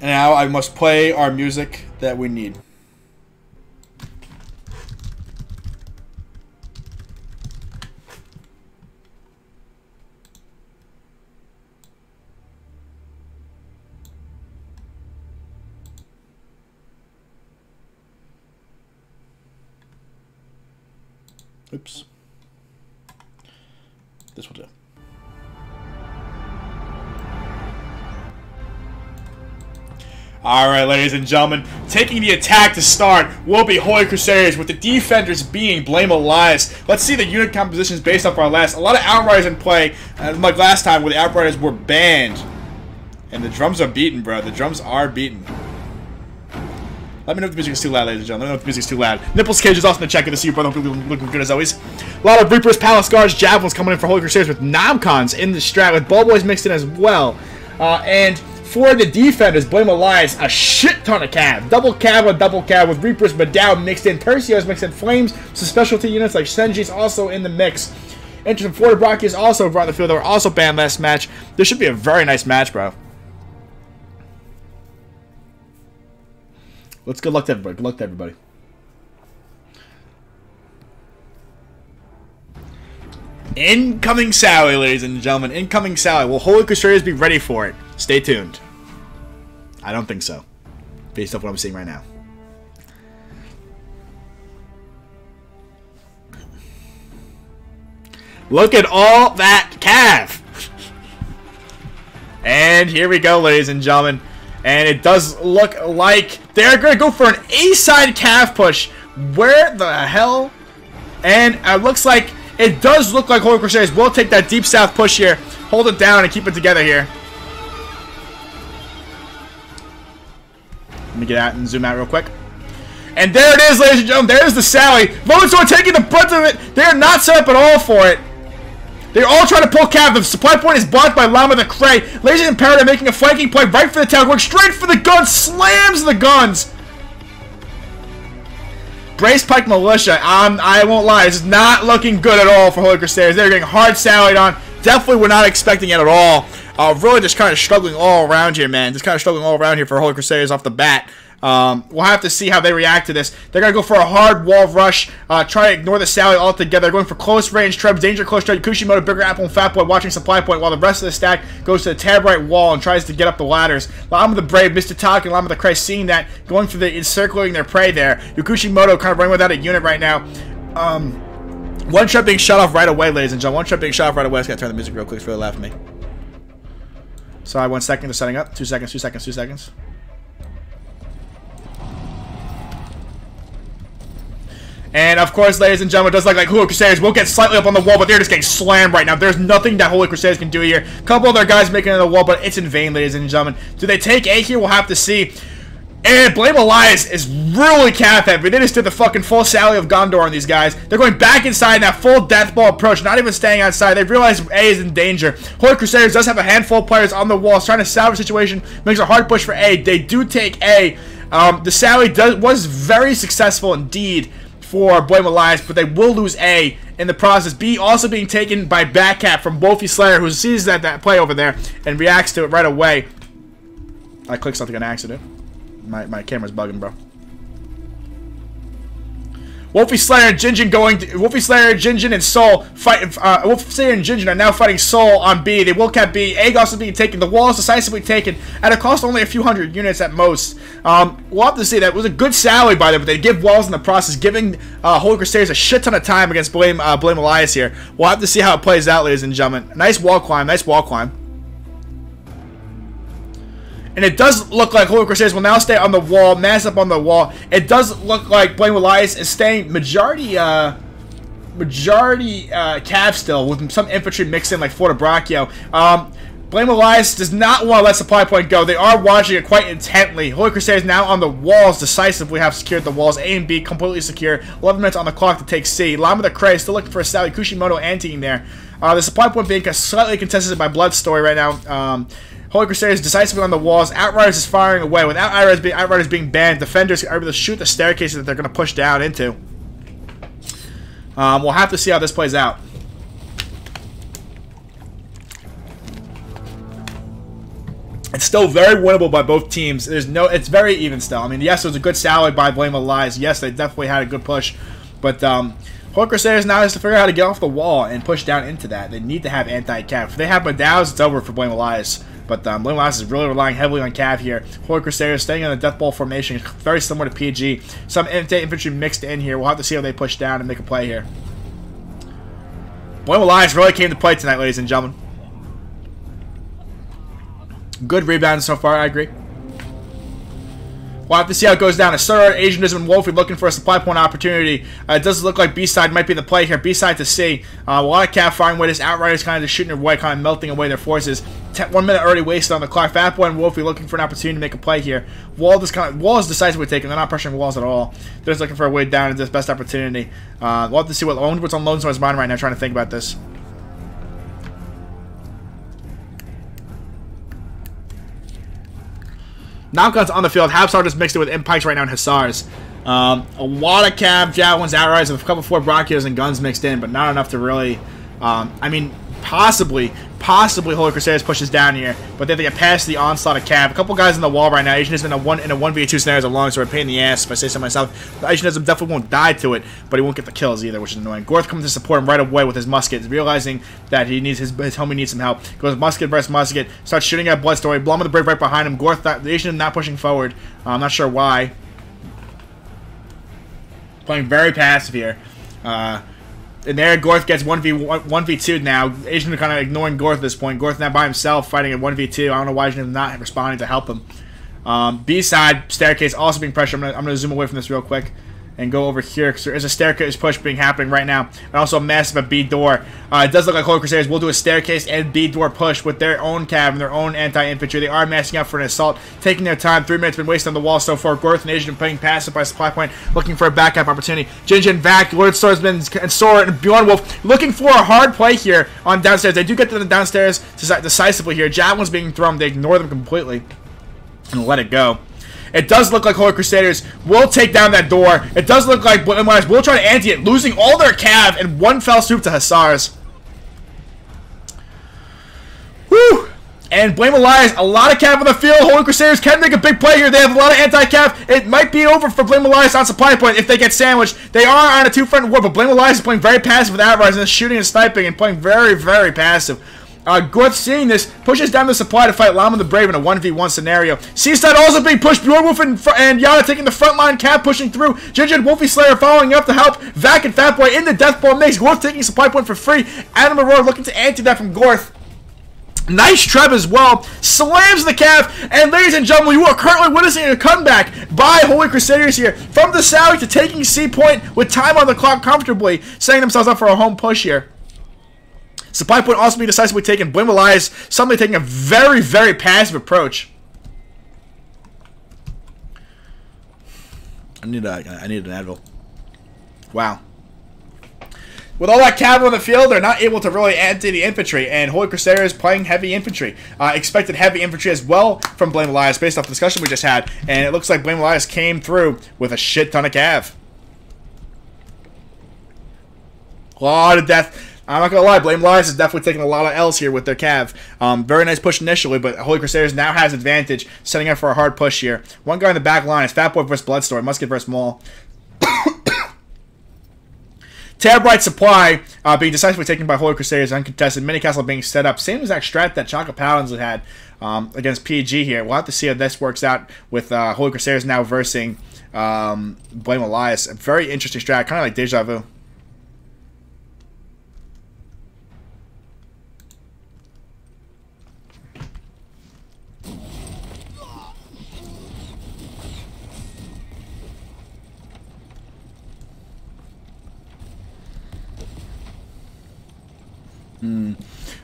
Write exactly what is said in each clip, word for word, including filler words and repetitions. And now I must play our music that we need. Oops. This will do. Alright, ladies and gentlemen, taking the attack to start will be Holy Crusaders, with the defenders being Blame Elias. Let's see the unit compositions based off our last. A lot of Outriders in play, uh, like last time where the Outriders were banned. And the drums are beaten, bro. The drums are beaten. Let me know if the music is too loud, ladies and gentlemen. Let me know if the music's too loud. Nipples Cage is also in the check-in to see you, brother. Looking, looking good as always. A lot of Reapers, Palace Guards, Javelins coming in for Holy Crusaders, with Nomcons in the strat, with Ball Boys mixed in as well. Uh, and for the defenders, Blame Elias, a shit ton of cab. Double cab on double cab, with Reapers, Madao mixed in, Tercios mixed in, Flames, some specialty units like Senji's also in the mix. Interesting, Florida Brockies also brought the field. They were also banned last match. This should be a very nice match, bro. Let's good luck to everybody. Good luck to everybody. Incoming Sally, ladies and gentlemen. Incoming Sally. Will Holy Crusaders be ready for it? Stay tuned. I don't think so, based off what I'm seeing right now. Look at all that calf. And here we go, ladies and gentlemen. And it does look like they're going to go for an A-side calf push. Where the hell? And it looks like, it does look like Holy Crusaders will take that deep south push here. Hold it down and keep it together here. Let me get out and zoom out real quick. And there it is, ladies and gentlemen. There's the Sally. Moments are taking the brunt of it. They are not set up at all for it. They're all trying to pull calf. The supply point is blocked by Llama the Cray. Lazy Imperator making a flanking play right for the town. Going straight for the guns. Slams the guns. Brace Pike Militia. Um, I won't lie. This is not looking good at all for Holy Crusaders. They're getting hard sallied on. Definitely we're not expecting it at all. Uh, really just kind of struggling all around here, man. Just kind of struggling all around here for Holy Crusaders off the bat. Um, we'll have to see how they react to this. They're going to go for a hard wall rush, uh, try to ignore the Sally altogether. They're going for close range trebs, danger close trebs, Yukushimoto, Bigger Apple, and Fat Boy watching supply point, while the rest of the stack goes to the tab right wall and tries to get up the ladders. Llama the Brave, Mister Talk, and Llama the Christ seeing that, going for the encircling their prey there. Yukushimoto kind of running without a unit right now. Um, one treb being shut off right away, ladies and gentlemen. One treb being shut off right away. I just got to turn the music real quick. It's really loud for me. Sorry, one second. They're setting up. Two seconds, two seconds, two seconds. And of course, ladies and gentlemen, it does look like Holy Crusaders will get slightly up on the wall, but they're just getting slammed right now. There's nothing that Holy Crusaders can do here. A couple of their guys making it on the wall, but it's in vain, ladies and gentlemen. Do they take A here? We'll have to see. And Blame Elias is really calf heavy. They just did the fucking full Sally of Gondor on these guys. They're going back inside that full death ball approach, not even staying outside. They realize A is in danger. Holy Crusaders does have a handful of players on the wall, trying to salvage the situation, makes a hard push for A. They do take A. Um, the Sally does, was very successful indeed for Blame Elias, but they will lose A in the process. B also being taken by Batcap from Wolfie Slayer, who sees that, that play over there and reacts to it right away. I clicked something on accident. My, my camera's bugging, bro. Wolfie Slayer and Jinjin going to, Wolfie Slayer, Jinjin, and Soul fight. Uh, Wolfie Slayer and Jinjin are now fighting Soul on B. They will cap B. A also being taken. The wall is decisively taken at a cost of only a few hundred units at most. Um, we'll have to see. That was a good Sally by them, but they give walls in the process, giving uh, Holy Crusaders a shit ton of time against Blame uh, Blame Elias here. We'll have to see how it plays out, ladies and gentlemen. Nice wall climb. Nice wall climb. And it does look like Holy Crusaders will now stay on the wall, mass up on the wall. It does look like Blame Elias is staying majority, uh, majority uh, cav still, with some infantry mixed in like Forta Braccio. Um, Blame Elias does not want to let supply point go. They are watching it quite intently. Holy Crusaders now on the walls, decisively have secured the walls. A and B completely secure. eleven minutes on the clock to take C. Llama the Cray still looking for a Sally. Kushimoto anteing there. Uh, the supply point being slightly contested by Blood Story right now. Um... Holy Crusaders decisively on the walls. Outriders is firing away. With Outriders being, Outriders being banned, defenders are able to shoot the staircases that they're going to push down into. Um, we'll have to see how this plays out. It's still very winnable by both teams. There's no, it's very even still. I mean, yes, it was a good salary by Blame Elias. Yes, they definitely had a good push. But um, Holy Crusaders now has to figure out how to get off the wall and push down into that. They need to have anti-Cav. If they have Madow's, it's over for Blame Elias. But um, Blame Elias is really relying heavily on Cav here. Holy Crusaders staying in the Death Ball formation, very similar to P G. Some infantry mixed in here. We'll have to see how they push down and make a play here. Blame Elias really came to play tonight, ladies and gentlemen. Good rebound so far, I agree. We'll have to see how it goes down. Asura, Asianism, and Wolfie looking for a supply point opportunity. Uh, it does look like B-side might be the play here. B-side to C. Uh, a lot of Cav firing with this. Outriders kind of just shooting their way, kind of melting away their forces. Ten, one minute already wasted on the clock. Fat Boy and Wolfie looking for an opportunity to make a play here. Wall is kind of, Wall is decisively taken. They're not pressuring walls at all. They're just looking for a way down into this best opportunity. Uh, we'll have to see what, what's on Lone Sword's mind right now, trying to think about this. Namcon's on the field. Habsar just mixed it with Impikes right now and Hussars. Um, a lot of Cav, Javelins, Outriders, and a couple four Brachios and Guns mixed in, but not enough to really... Um, I mean, possibly, possibly Holy Crusaders pushes down here, but they have to get past the onslaught of Cav. A couple guys in the wall right now. Asianism in a one in a one v two scenario is a long, so a pain in the ass, if I say so myself. Asianism definitely won't die to it, but he won't get the kills either, which is annoying. Gorth comes to support him right away with his musket, realizing that he needs his, his homie needs some help. Goes musket versus musket, starts shooting at Blood Story. Llama the Brave right behind him. Gorth, the Asianism not pushing forward. Uh, I'm not sure why. Playing very passive here. Uh... And there, Gorth gets one v two now. Asian kind of ignoring Gorth at this point. Gorth now by himself fighting at one v two. I don't know why Asian is not responding to help him. Um, B-side, staircase also being pressured. I'm going to zoom away from this real quick and go over here because there is a staircase push being happening right now. And also a massive a B door. Uh, it does look like Holy Crusaders will do a staircase and B door push with their own cab and their own anti-infantry. They are masking up for an assault, taking their time. Three minutes been wasted on the wall so far. Gorth and Asian playing passive by supply point, looking for a backup opportunity. Jinjin, Vak, Lord Swordsman, and Sora, and Bjorn Wolf looking for a hard play here on downstairs. They do get to the downstairs decisively here. Javelin's being thrown. They ignore them completely and let it go. It does look like Holy Crusaders will take down that door. It does look like Blame Elias will try to anti it, losing all their Cav in one fell swoop to Hussars. Woo! And Blame Elias, a lot of Cav on the field. Holy Crusaders can make a big play here. They have a lot of anti-Cav. It might be over for Blame Elias on supply point if they get sandwiched. They are on a two-front war, but Blame Elias is playing very passive with Outriders and shooting and sniping and playing very, very passive. Uh, Gorth, seeing this, pushes down the supply to fight Llama the Brave in a one v one scenario. Seaside also being pushed. Bjorn Wolf and, and Yada taking the front line. Cap pushing through. Jinjin, Wolfie Slayer following up to help. Vak and Fat Boy in the death ball mix. Gorth taking supply point for free. Adam Aurora looking to anti that from Gorth. Nice treb as well. Slams the calf. And ladies and gentlemen, you are currently witnessing a comeback by Holy Crusaders here. From the Sally to taking C point with time on the clock comfortably, setting themselves up for a home push here. Supply point also being decisively taken. Blame Elias suddenly taking a very, very passive approach. I need a, I need an Advil. Wow. With all that cavalry on the field, they're not able to really anti the infantry, and Holy Crusaders playing heavy infantry. Uh, expected heavy infantry as well from Blame Elias based off the discussion we just had, and it looks like Blame Elias came through with a shit ton of cav. A lot of death. I'm not going to lie, Blame Elias is definitely taking a lot of L's here with their Cav. Um, very nice push initially, but Holy Crusaders now has advantage, setting up for a hard push here. One guy in the back line is Fat Boy versus Blood Story, Musket versus Maul. Terabyte Supply uh, being decisively taken by Holy Crusaders, uncontested. Minicastle being set up. Same exact strat that Chaka Palins had um, against P G here. We'll have to see how this works out with uh, Holy Crusaders now versus um, Blame Elias. A very interesting strat, kind of like Deja Vu. Mm.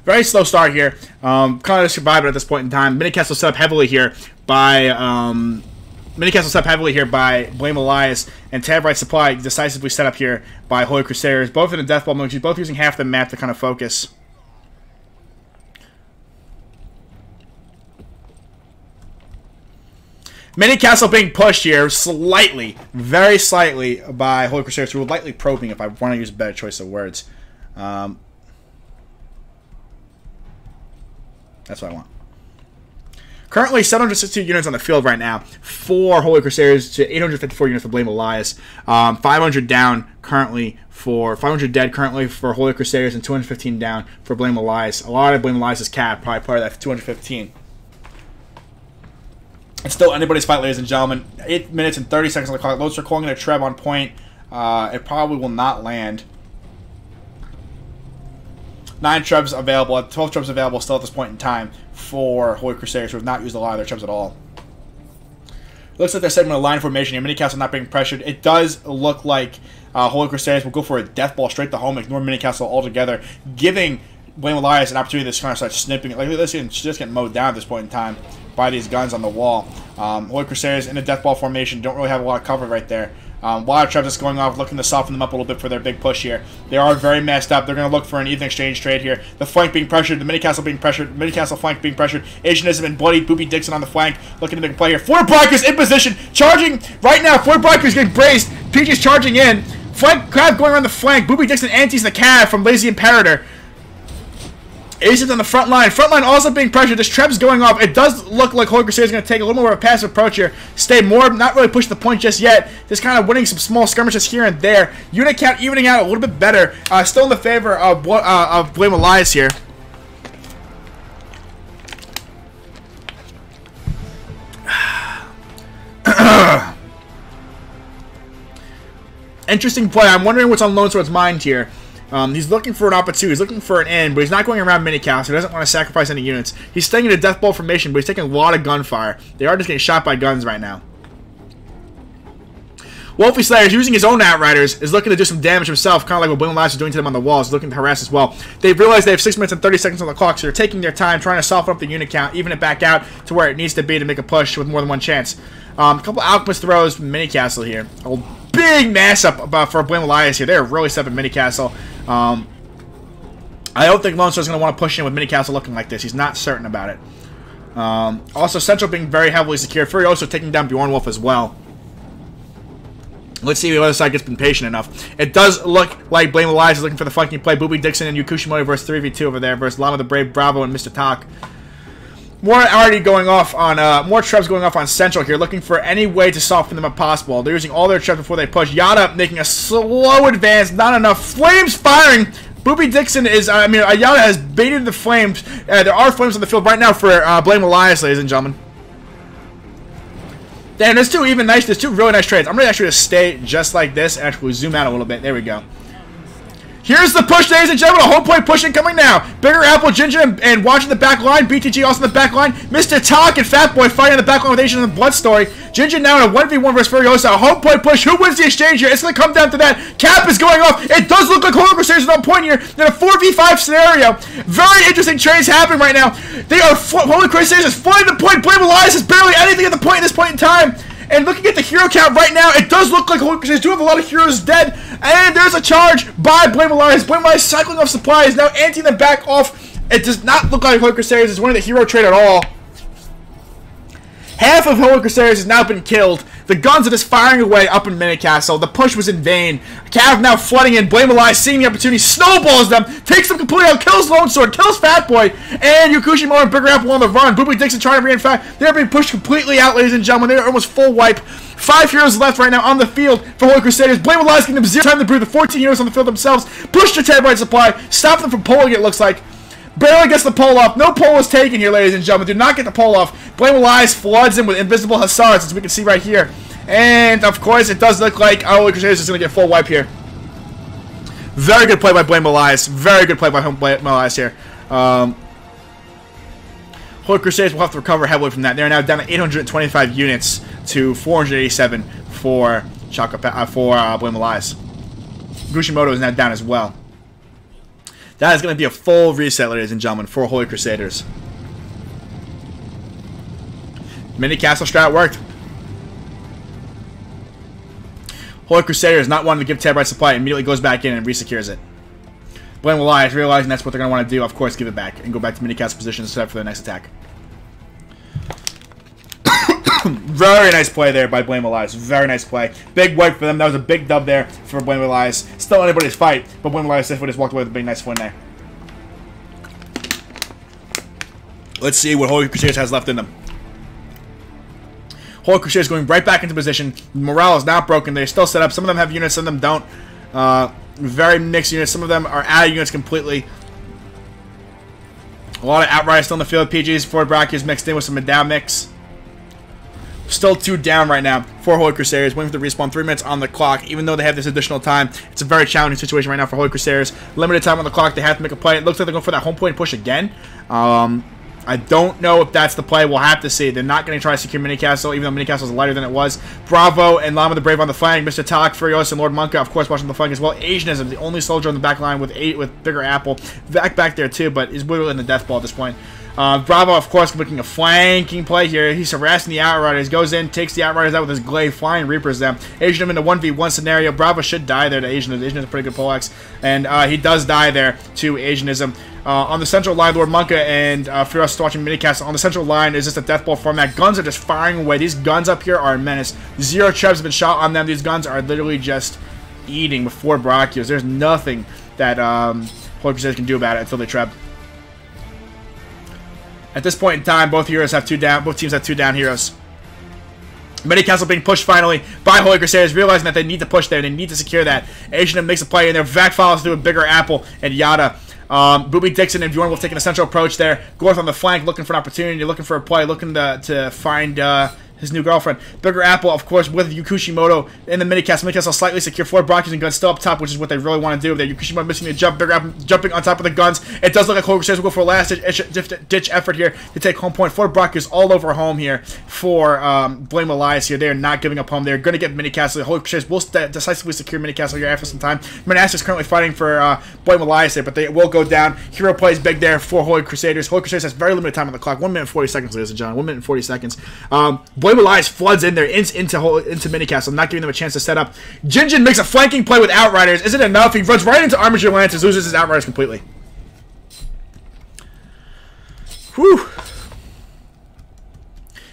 Very slow start here. Um, kind of surviving at this point in time. Minicastle set up heavily here by um, Minicastle set up heavily here by Blame Elias, and Terabyte Supply decisively set up here by Holy Crusaders. Both in the death ball mode, both using half the map to kind of focus. Minicastle being pushed here slightly, very slightly by Holy Crusaders, who are lightly probing. If I want to use a better choice of words. Um, That's what I want. Currently, seven hundred sixty units on the field right now for Holy Crusaders to eight hundred fifty-four units for Blame Elias. Um, five hundred down currently for five hundred dead currently for Holy Crusaders and two hundred fifteen down for Blame Elias. A lot of Blame Elias is capped, probably part of that two hundred fifteen. It's still anybody's fight, ladies and gentlemen. Eight minutes and thirty seconds on the clock. Loads are calling it a treb on point. Uh, it probably will not land. Nine trebs available, twelve trebs available still at this point in time for Holy Crusaders, who have not used a lot of their trebs at all. It looks like they're segment a line formation. Your mini-castles are not being pressured. It does look like uh, Holy Crusaders will go for a death ball straight to home, ignore mini-castle altogether, giving Blame Elias an opportunity to kind of start snipping it. Like, let's see, she's just getting mowed down at this point in time by these guns on the wall. Um, Holy Crusaders in a death ball formation don't really have a lot of cover right there. Um, Wild Tribes is going off, looking to soften them up a little bit for their big push here. They are very messed up. They're going to look for an even exchange trade here. The flank being pressured, the mini-castle being pressured, the mini-castle flank being pressured. Asianism and bloody Booby Dixon on the flank, looking to make a play here. Fort Breakers in position, charging right now. Fort Breakers getting braced. P G's charging in. Flank Crab going around the flank. Booby Dixon antes the cab from Lazy Imperator. Asians on the front line. Front line also being pressured. This treb's going off. It does look like Holy Crusaders is going to take a little more of a passive approach here. Stay more, not really push the point just yet. Just kind of winning some small skirmishes here and there. Unit count evening out a little bit better. Uh, still in the favor of, uh, of Blame Elias here. Interesting play. I'm wondering what's on Lone Sword's mind here. Um, he's looking for an opportunity, he's looking for an end, but he's not going around mini-cows, so he doesn't want to sacrifice any units. He's staying in a death ball formation, but he's taking a lot of gunfire. They are just getting shot by guns right now. Wolfie Slayer is using his own Outriders, is looking to do some damage himself, kind of like what William Lash is doing to them on the walls, looking to harass as well. They realize they have six minutes and thirty seconds on the clock, so they're taking their time, trying to soften up the unit count, even it back out to where it needs to be to make a push with more than one chance. Um, a couple Alchemist throws from mini-castle here. A big mess up about for Blame Elias here. They're really set up in mini-castle. Um, I don't think Lone Sword is going to want to push in with mini-castle looking like this. He's not certain about it. Um, also, Central being very heavily secured. Furiosa taking down Bjorn Wolf as well. Let's see if the other side gets been patient enough. It does look like Blame Elias is looking for the flanking play. Booby Dixon and Yukushimoto versus three v two over there versus Llama the Brave, Bravo, and Mister Talk. More already going off on, uh, more trebs going off on Central here, looking for any way to soften them up possible. They're using all their trebs before they push. Yada making a slow advance, not enough. Flames firing! Booby Dixon is, I mean, Yada has baited the flames. Uh, there are flames on the field right now for uh, Blame Elias, ladies and gentlemen. Damn, there's two even nice, there's two really nice trades. I'm going to actually just stay just like this and actually zoom out a little bit. There we go. Here's the push, ladies and gentlemen. A whole point pushing coming now. Bigger Apple, Jinjin, and, and watching the back line. B T G also in the back line. Mister Talk and Fat Boy fighting in the back line with Asian and the Blood Story. Jinjin now in a one v one versus Furiosa. A home point push. Who wins the exchange here? It's going to come down to that. Cap is going off. It does look like Holy Crusaders on point here in a four v five scenario. Very interesting trades happening right now. They are Holy Crusaders is flying the point. Blame Elias is barely anything at the point at this point in time. And looking at the hero count right now, it does look like Holy Crusaders do have a lot of heroes dead. And there's a charge by Blame Elias. Blame Elias cycling off supplies, now anting them back off. It does not look like Holy Crusaders is winning the hero trade at all. Half of Holy Crusaders has now been killed. The guns are just firing away up in mini-castle. The push was in vain. Cav now flooding in. Blame Elias seeing the opportunity, snowballs them, takes them completely out, kills Lone Sword, kills Fat Boy, and Yukushimoto and Bigger Apple on the run. Booby Dixon trying to reinfect. They're being pushed completely out, ladies and gentlemen. They're almost full wipe. Five heroes left right now on the field for Holy Crusaders. Blame Elias giving them zero time to breathe. The fourteen heroes on the field themselves pushed the ten right supply, stop them from pulling it looks like. Barely gets the pull off. No pull was taken here, ladies and gentlemen. Do not get the pull off. Blame Elias floods in with invisible hussars, as we can see right here. And, of course, it does look like Holy Crusaders is going to get full wipe here. Very good play by Blame Elias. Very good play by Blame Elias here. Um, Holy Crusaders will have to recover heavily from that. They are now down to eight hundred twenty-five units to four hundred eighty-seven for, Chaka, uh, for uh, Blame Elias. Gushimoto is now down as well. That is going to be a full reset, ladies and gentlemen, for Holy Crusaders. Mini castle strat worked. Holy Crusaders not wanting to give Tab right supply, immediately goes back in and resecures it. Blame Elias realizing that's what they're going to want to do, of course, give it back and go back to mini castle position set for their next attack. Very nice play there by Blame Elias. Very nice play. Big wipe for them. That was a big dub there for Blame Elias. Still anybody's fight, but Blame Elias definitely just walked away with a big nice win there. Let's see what Holy Crusaders has left in them. Holy Crusaders going right back into position. Morale is not broken. They're still set up. Some of them have units, some of them don't. Uh, very mixed units. Some of them are out of units completely. A lot of Outriders still in the field. P Gs, Ford Brackies mixed in with some Madame mix. Still two down right now for Holy Crusaders. Waiting for the respawn. Three minutes on the clock. Even though they have this additional time, it's a very challenging situation right now for Holy Crusaders. Limited time on the clock. They have to make a play. It looks like they're going for that home point push again. Um, I don't know if that's the play. We'll have to see. They're not going to try to secure Mini Castle, even though Mini Castle is lighter than it was. Bravo and Llama the Brave on the flank. Mister Talk, Furiosa, and Lord Monka, of course, watching the flank as well. Asianism, the only soldier on the back line with eight with Bigger Apple. Vak back there, too, but is literally in the death ball at this point. Uh, Bravo, of course, looking a flanking play here. He's harassing the Outriders. Goes in, takes the Outriders out with his Glaive. Flying Reapers them. Asian him in a one v one scenario. Bravo should die there to Asianism. Asianism is a pretty good poleaxe. And uh, he does die there to Asianism. Uh, on the central line, Lord Monka and uh, Furiosa watching minicast. On the central line is just a death ball format. Guns are just firing away. These guns up here are a menace. Zero trebs have been shot on them. These guns are literally just eating with four Brachios. There's nothing that um, Holy Crusaders can do about it until they treb. At this point in time, both heroes have two down. Both teams have two down heroes. Mini Castle being pushed finally by Holy Crusaders, realizing that they need to push there. They need to secure that. Asian makes a play in there. Vak follows through a Bigger Apple and Yada. Um, Booby Dixon and Bjorn Wolf taking a central approach there. Gorth on the flank looking for an opportunity, looking for a play, looking to, to find uh, his new girlfriend. Bigger Apple, of course, with Yukushimoto in the minicast. Minicast will slightly secure four Brockies and guns still up top, which is what they really want to do. There, Yukushimoto missing the jump. Bigger Apple jumping on top of the guns. It does look like Holy Crusaders will go for a last ditch, ditch effort here to take home point. Four Brockies all over home here for um, Blame Elias here. They are not giving up home. They're going to get minicast. Holy Crusaders will decisively secure minicast here after some time. Manasseh is currently fighting for uh, Blame Elias there, but they will go down. Hero plays big there for Holy Crusaders. Holy Crusaders has very limited time on the clock. one minute and forty seconds, ladies and gentlemen. one minute and forty seconds. Um, Blame Elias floods in there into, into, into minicastle, not giving them a chance to set up. Jinjin makes a flanking play with Outriders. Is it enough? He runs right into Armiger Lance and loses his Outriders completely. Whew.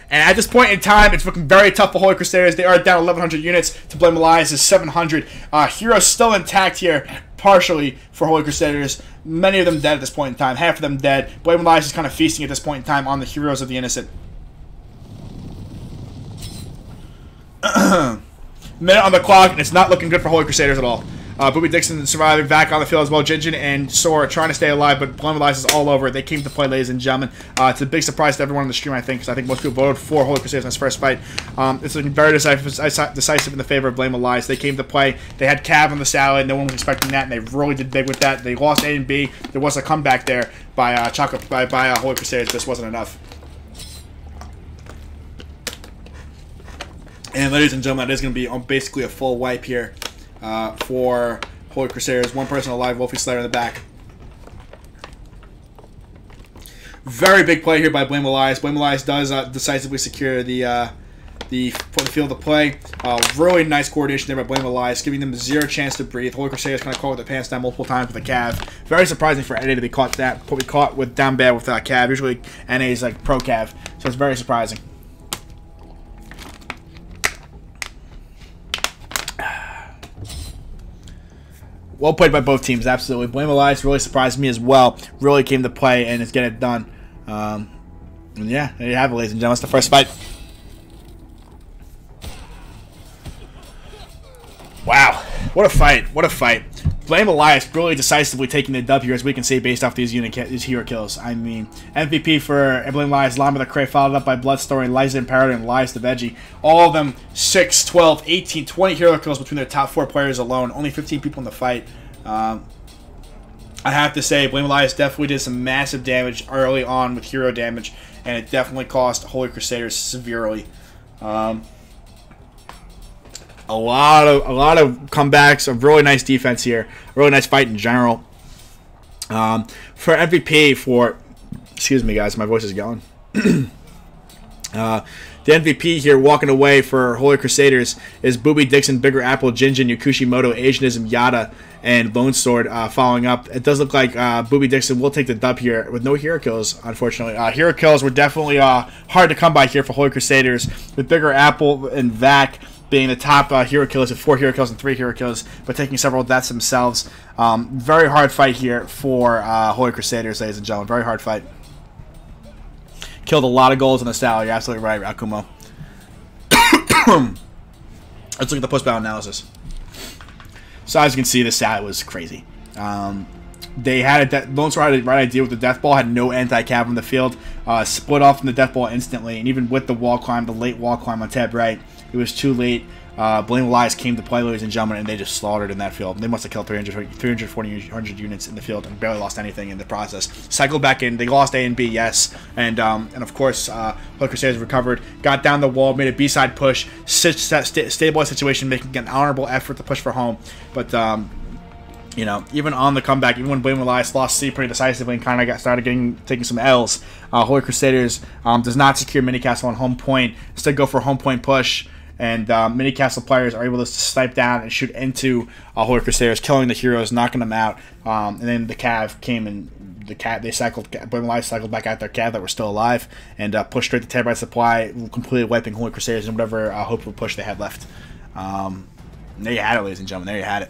And at this point in time, it's looking very tough for Holy Crusaders. They are down eleven hundred units to Blame Elias' seven hundred. Uh, heroes still intact here, partially, for Holy Crusaders. Many of them dead at this point in time. Half of them dead. Blame Elias is kind of feasting at this point in time on the heroes of the innocent. Minute on the clock, and it's not looking good for Holy Crusaders at all. Uh, Booby Dixon surviving, back on the field as well. Jinjin and Sora trying to stay alive, but Blame Elias is all over. They came to play, ladies and gentlemen. Uh, it's a big surprise to everyone on the stream, I think, because I think most people voted for Holy Crusaders in this first fight. Um, it's looking very decisive, decisive in the favor of Blame Elias. They came to play. They had Cav on the salad. No one was expecting that, and they really did big with that. They lost A and B. There was a comeback there by uh, Chaka, by, by uh, Holy Crusaders. This wasn't enough. And ladies and gentlemen, that is going to be on basically a full wipe here uh, for Holy Crusaders. One person alive, Wolfie Slayer in the back. Very big play here by Blame Elias. Blame Elias does uh, decisively secure the uh, the field of play. Uh, really nice coordination there by Blame Elias, giving them zero chance to breathe. Holy Crusaders kind of caught with their pants down multiple times with a Cav. Very surprising for N A to be caught that, but we caught with down bad with uh, Cav. Usually N A is like pro Cav, so it's very surprising. Well played by both teams, absolutely. Blame Elias really surprised me as well. Really came to play and is getting it done. Um, and yeah, there you have it, ladies and gentlemen. It's the first fight. Wow, what a fight! What a fight! Blame Elias really decisively taking the dub here, as we can see based off these unit these hero kills. I mean, M V P for Blame Elias, Llama the Cray, followed up by Blood Story, Lazy Imperator, and Elias the Veggie. All of them six, twelve, eighteen, twenty hero kills between their top four players alone. Only fifteen people in the fight. Um, I have to say, Blame Elias definitely did some massive damage early on with hero damage, and it definitely cost Holy Crusaders severely. Um, A lot of a lot of comebacks, a really nice defense here, a really nice fight in general. Um, for M V P, for excuse me guys, my voice is going. uh, the M V P here walking away for Holy Crusaders is Booby Dixon, Bigger Apple, Jinjin, Yukushimoto, Asianism, Yada, and Lone Sword uh, following up. It does look like uh, Booby Dixon will take the dub here with no hero kills, unfortunately. Uh, hero kills were definitely uh, hard to come by here for Holy Crusaders, with Bigger Apple and Vak being the top uh, hero killers with four hero kills and three hero kills, but taking several deaths themselves. Um, very hard fight here for uh, Holy Crusaders, ladies and gentlemen. Very hard fight. Killed a lot of goals in the style. You're absolutely right, Akumo. Let's look at the post-battle analysis. So as you can see, the stat was crazy. Um, they had a Lone Sword had a right idea with the death ball, had no anti-cap on the field, uh, split off from the death ball instantly, and even with the wall climb, the late wall climb on tab right, it was too late. Uh, Blame Elias came to play, ladies and gentlemen, and they just slaughtered in that field. They must have killed three hundred, three hundred forty, one hundred units in the field and barely lost anything in the process. Cycled back in. They lost A and B, yes. And, um, and of course, uh, Holy Crusaders recovered, got down the wall, made a B-side push, st st stabilized situation, making an honorable effort to push for home. But, um, you know, even on the comeback, even when Blame Elias lost C pretty decisively and kind of got started getting taking some L's, uh, Holy Crusaders um, does not secure mini castle on home point. Instead, go for a home point push. And um, mini castle players are able to snipe down and shoot into uh, Holy Crusaders, killing the heroes, knocking them out. Um, and then the Cav came and the Cav they cycled, Blame Elias cycled back out their Cav that were still alive, and uh, pushed straight to Terabyte Supply, completely wiping Holy Crusaders and whatever uh, hopeful push they had left. Um, there you had it, ladies and gentlemen. There you had it.